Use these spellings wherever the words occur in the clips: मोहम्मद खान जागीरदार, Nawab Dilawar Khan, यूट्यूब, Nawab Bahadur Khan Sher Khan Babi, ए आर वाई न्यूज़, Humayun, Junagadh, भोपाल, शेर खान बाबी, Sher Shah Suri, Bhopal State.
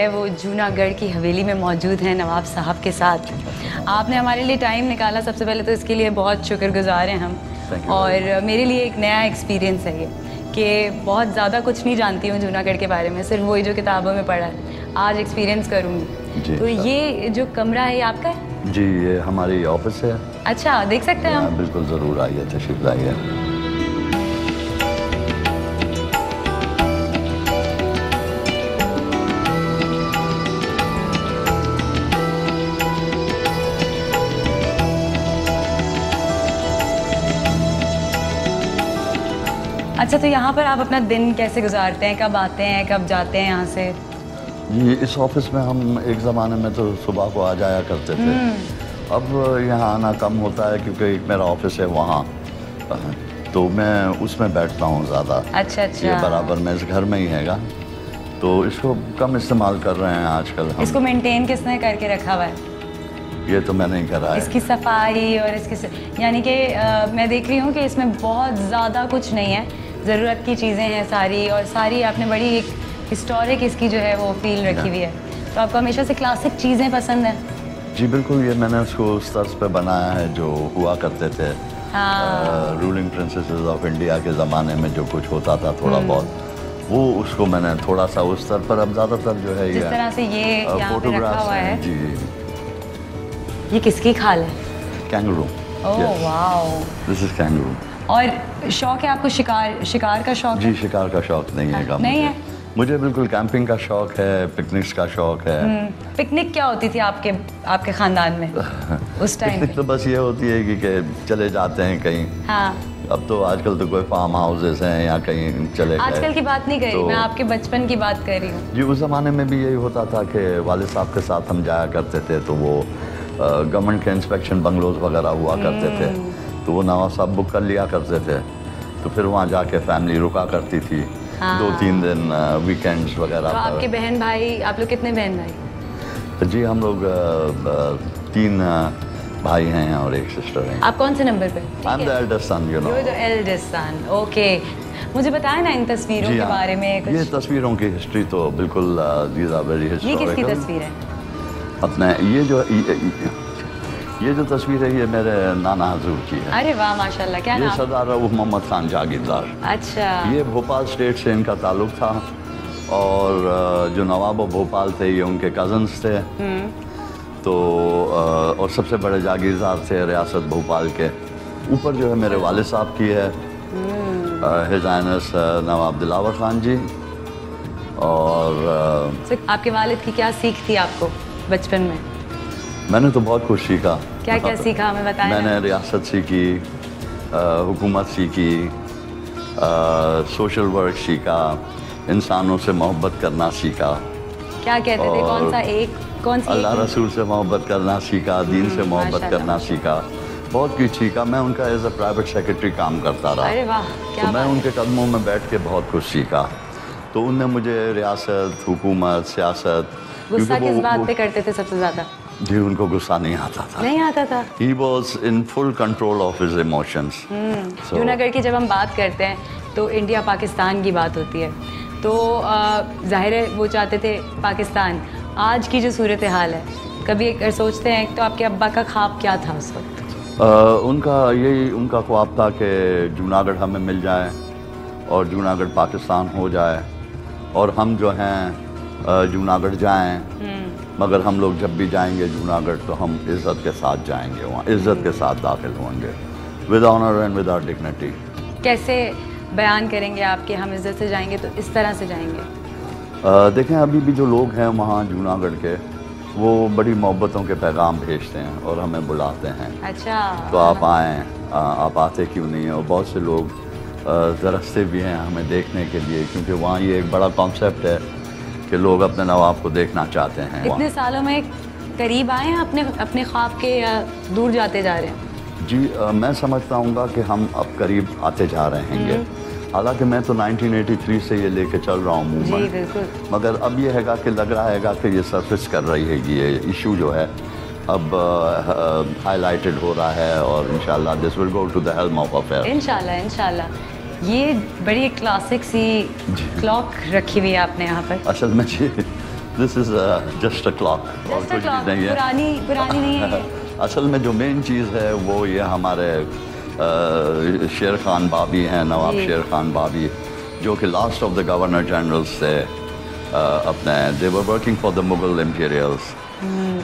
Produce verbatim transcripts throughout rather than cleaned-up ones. वो जूनागढ़ की हवेली में मौजूद हैं नवाब साहब के साथ। आपने हमारे लिए टाइम निकाला, सबसे पहले तो इसके लिए बहुत शुक्रगुजार हैं हम, और मेरे लिए एक नया एक्सपीरियंस है ये कि बहुत ज़्यादा कुछ नहीं जानती हूँ जूनागढ़ के बारे में, सिर्फ वही जो किताबों में पढ़ा है आज एक्सपीरियंस करूँगी। तो ये जो कमरा है ये आपका है? जी, ये हमारी ऑफिस है। अच्छा, देख सकते हैं हम? बिल्कुल, ज़रूर आइए, तशरीफ लाइए। अच्छा, तो यहाँ पर आप अपना दिन कैसे गुजारते हैं, कब आते हैं कब जाते हैं यहाँ से? जी, इस ऑफिस में हम एक ज़माने में तो सुबह को आ जाया करते थे, अब यहाँ आना कम होता है क्योंकि एक मेरा ऑफिस है वहाँ, तो मैं उसमें बैठता हूँ ज़्यादा। अच्छा अच्छा, ये बराबर में इस घर में ही हैगा, तो इसको कम इस्तेमाल कर रहे हैं आजकल हम। इसको मेंटेन किसने करके रखा हुआ है? ये तो मैंने ही करा है, इसकी सफाई और इसकी स... यानी कि मैं देख रही हूँ कि इसमें बहुत ज़्यादा कुछ नहीं है, ज़रूरत की चीज़ें हैं सारी, और सारी आपने बड़ी एक हिस्टोरिक इसकी जो है वो फील रखी हुई है। तो आपको हमेशा से क्लासिक चीज़ें पसंद हैं? जी बिल्कुल, ये मैंने उसको उस तर्ज पे बनाया है जो हुआ करते थे। हाँ। रूलिंग प्रिंसेसेस ऑफ इंडिया के ज़माने में जो कुछ होता था थोड़ा बहुत, वो उसको मैंने थोड़ा सा उस स्तर पर, अब ज़्यादातर जो है जिस तरह से ये फोटोग्राफ है। जी, ये किसकी खाल है? Kangaroo. Oh wow, this is kangaroo. और शौक है आपको शिकार? शिकार का शौक? जी, शिकार का शौक नहीं है, नहीं है मुझे, बिल्कुल कैंपिंग का शौक है, पिकनिक्स का शौक है। पिकनिक क्या होती थी आपके आपके खानदान में उस टाइम? पिकनिक तो बस ये होती है कि, कि चले जाते हैं कहीं। हाँ। अब तो आजकल तो कोई फार्म हाउसेस हैं या कहीं चले। आजकल की बात नहीं करी तो, मैं आपके बचपन की बात कर रही हूँ। जी, उस ज़माने में भी यही होता था कि वालिद साहब के साथ हम जाया करते थे, तो वो गवर्नमेंट के इंस्पेक्शन बंगलोज वगैरह हुआ करते थे, तो वो नवाब साहब बुक कर लिया करते थे, तो फिर वहाँ जाके फैमिली रुका करती थी। हाँ। दो तीन दिन वीकेंड्स वगैरह। तो आपके बहन भाई, आप लोग कितने बहन भाई? जी, हम लोग तीन भाई हैं और एक सिस्टर है। आप कौन से नंबर पे? I am the eldest son, you know. The eldest son, okay. मुझे बताएं ना इन तस्वीरों के बारे में कुछ। ये तस्वीरों की हिस्ट्री तो बिल्कुल, दीज आर वेरी हिस्टोरिकल। ये किसकी तस्वीर है? अपने ये जो ये जो तस्वीर है ये मेरे नाना हजूर की है। अरे वाह, माशाल्लाह, क्या नाम? ये सरदार नवाब मोहम्मद खान जागीरदार। अच्छा। ये भोपाल स्टेट से इनका ताल्लुक था, और जो नवाब भोपाल थे ये उनके कजन्स थे, तो और सबसे बड़े जागीरदार थे रियासत भोपाल के। ऊपर जो है मेरे वाले साहब की है, हिज आइनस नवाब दिलावर खान जी। और तो आपके वालिद की क्या सीख थी आपको बचपन में? मैंने तो बहुत कुछ सीखा। क्या क्या सीखा हमें बताएं? मैंने रियासत सीखी, हुकूमत सीखी, सोशल वर्क सीखा, इंसानों से मोहब्बत करना सीखा। क्या कहते थे, कौन सा एक, कौन सी? अल्लाह रसूल से मोहब्बत करना सीखा, दीन से मोहब्बत करना सीखा, बहुत कुछ सीखा। मैं उनका एज अ प्राइवेट सेक्रेटरी काम करता रहा। अरे वाह, क्या तो मैं उनके कदमों में बैठ के बहुत कुछ सीखा, तो उनने मुझे रियासत, हुकूमत, सियासत। गुस्सा किस बात पे करते थे सबसे ज़्यादा? जी, उनको गुस्सा नहीं आता था। नहीं आता था। He was in full control of his emotions. So, Junagadh की जब हम बात करते हैं तो इंडिया पाकिस्तान की बात होती है, तो जाहिर है वो चाहते थे पाकिस्तान। आज की जो सूरत हाल है, कभी एक सोचते हैं, तो आपके अब्बा का ख्वाब क्या था उस वक्त? आ, उनका यही उनका ख्वाब था कि जूनागढ़ हमें मिल जाए और जूनागढ़ पाकिस्तान हो जाए, और हम जो हैं जूनागढ़ जाएँ, मगर हम लोग जब भी जाएंगे जूनागढ़ तो हम इज़्ज़त के साथ जाएंगे, वहाँ इज़्ज़त के साथ दाखिल होंगे, with honour and with our dignity. कैसे बयान करेंगे आप कि हम इज़्ज़त से जाएंगे? तो इस तरह से जाएंगे। आ, देखें, अभी भी जो लोग हैं वहाँ जूनागढ़ के, वो बड़ी मोहब्बतों के पैगाम भेजते हैं और हमें बुलाते हैं। अच्छा, तो आप आएँ, आप आते क्यों नहीं हैं? और बहुत से लोग तरसते भी हैं हमें देखने के लिए, क्योंकि वहाँ ये एक बड़ा कॉन्सेप्ट है कि लोग अपने नवाब को देखना चाहते हैं। इतने सालों में करीब आए हैं अपने अपने ख्वाब के, या दूर जाते जा रहे हैं? जी, आ, मैं समझता हूँ कि हम अब करीब आते जा रहे हैं। हालांकि मैं तो नाइनटीन एटी थ्री से ये लेके चल रहा हूँ मूवमेंट, मगर अब ये हैगा कि लग रहा हैगा कि ये सरफेस कर रही है, ये इशू जो है अब हाईलाइटेड हो रहा है, और इंशाल्लाह this will go to the helm of affair. इंशाल्लाह, इंशाल्लाह। ये बड़ी क्लासिक सी क्लॉक रखी हुई है आपने यहाँ पर। असल में जी, this is just a clock, और कुछ भी नहीं है, पुरानी पुरानी नहीं है। असल में जो मेन चीज़ है वो ये हमारे आ, शेर खान बाबी हैं, नवाब शेर खान बाबी, जो कि last of the governor generals थे। अपने they were working for the Mughal imperials,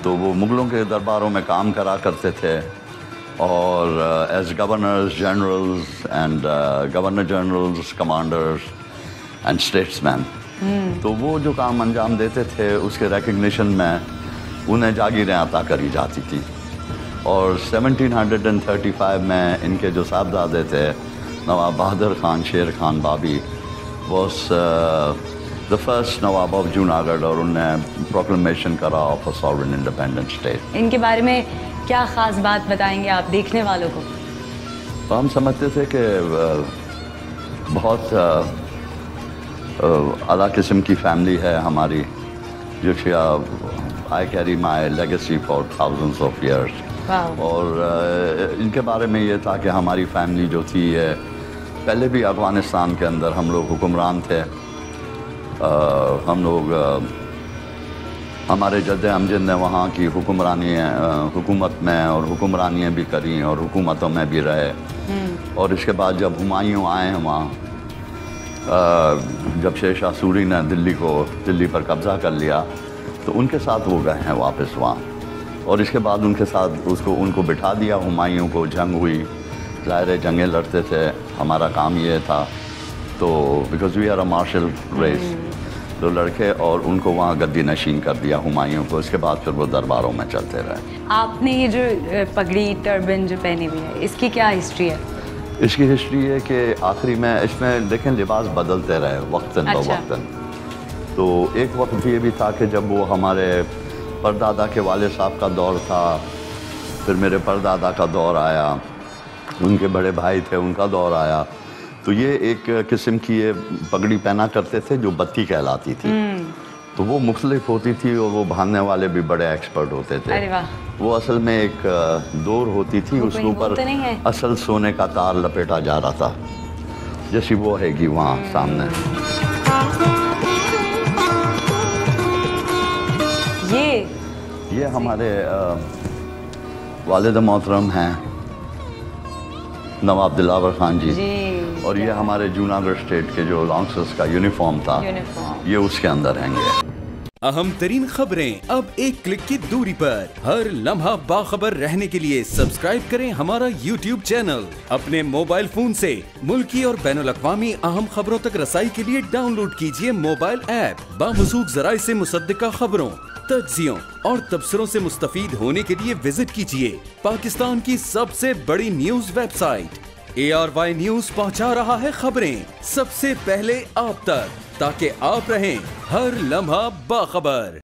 तो वो मुग़लों के दरबारों में काम करा करते थे और as governors generals and governor generals, commanders and statesman. तो वो जो काम अंजाम देते थे उसके रिकग्निशन में उन्हें जागीरें अता करी जाती थी। और सेवनटीन थर्टी फाइव में इनके जो साहबजादे थे, नवाब बहादुर Khan शेर खान बाबी was the first Nawab of Junagadh, और उन्हें प्रोक्लेमेशन करा of a sovereign independent state. इनके बारे में क्या ख़ास बात बताएंगे आप देखने वालों को? तो हम समझते थे कि बहुत अला किस्म की फैमिली है हमारी, जो कि I carry my legacy for thousands of years. और इनके बारे में ये था कि हमारी फैमिली जो थी, ये पहले भी अफगानिस्तान के अंदर हम लोग हुक्मरान थे। आ, हम लोग हमारे जद्द अमजद ने वहाँ की हुक्मरानी हुकूमत में और हुक्मरानियाँ भी करी और हुकूमतों में भी रहे। और इसके बाद जब हुमायूं आए वहाँ, जब शेर शाह सूरी ने दिल्ली को दिल्ली पर कब्ज़ा कर लिया, तो उनके साथ वो गए हैं वापस वहाँ। और इसके बाद उनके साथ उसको उनको बिठा दिया, हुमायूं को। जंग हुई, ज़ाहिर जंगें लड़ते थे। हमारा काम ये था, तो because we are a martial race, दो लड़के, और उनको वहाँ गद्दी नशीन कर दिया हुमायूं को। इसके बाद फिर वो दरबारों में चलते रहे। आपने ये जो पगड़ी टर्बन जो पहनी हुई है, इसकी क्या हिस्ट्री है? इसकी हिस्ट्री है कि आखिरी में इसमें देखें लिबास बदलते रहे वक्तन ब वक्तन। तो एक वक्त ये भी था कि जब वो हमारे परदादा के वाले साहब का दौर था, फिर मेरे परदादा का दौर आया, उनके बड़े भाई थे उनका दौर आया, तो ये एक किस्म की ये पगड़ी पहना करते थे जो बत्ती कहलाती थी। तो वो मुख्तलिफ होती थी और वो बांधने वाले भी बड़े एक्सपर्ट होते थे। अरे वाह। वो असल में एक दौर होती थी, उसके ऊपर असल सोने का तार लपेटा जा रहा था, जैसी वो हैगी वहाँ सामने। ये ये हमारे वालिद मोहतरम हैं नवाब दिलावर खान जी, जी। और ये हमारे जूनागढ़ स्टेट के जो लॉन्गसर्स का यूनिफॉर्म था, ये उसके अंदर हैंगे। अहम तरीन खबरें अब एक क्लिक की दूरी पर। हर लम्हा बाखबर रहने के लिए सब्सक्राइब करें हमारा यूट्यूब चैनल। अपने मोबाइल फोन से मुल्की और बैनुल अक़वामी अहम खबरों तक रसाई के लिए डाउनलोड कीजिए मोबाइल ऐप। बामसूक ज़राए से मुसद्दिक़ा खबरों, तज्ज़ियों और तबसरों से मुस्तफ़ीद होने के लिए विजिट कीजिए पाकिस्तान की सबसे बड़ी news website ए आर वाई न्यूज़। पहुंचा रहा है खबरें सबसे पहले आप तक, ताकि आप रहें हर लम्हा बाखबर।